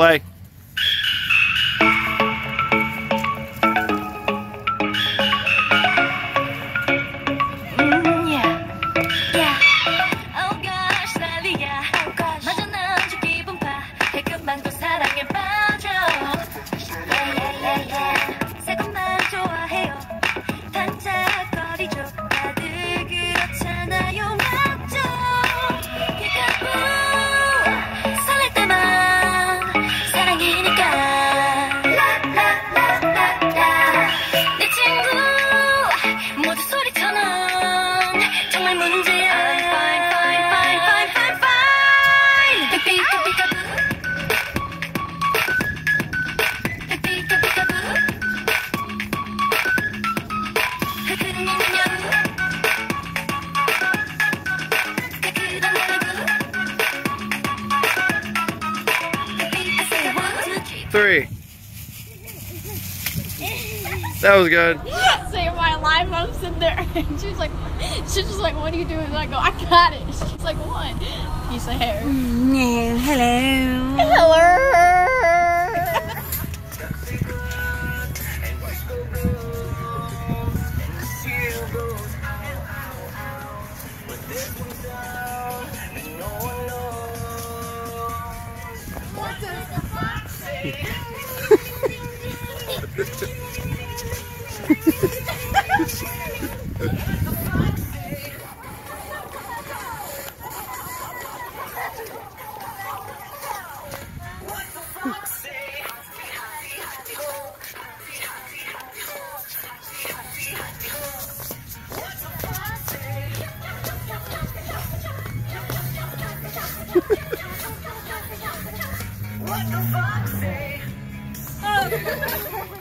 play. Three. That was good. Saved my life. I'm sitting there and she's just like, what are you doing? And I go, I got it. She's like, what? Piece of hair. Hello. What the fuck say?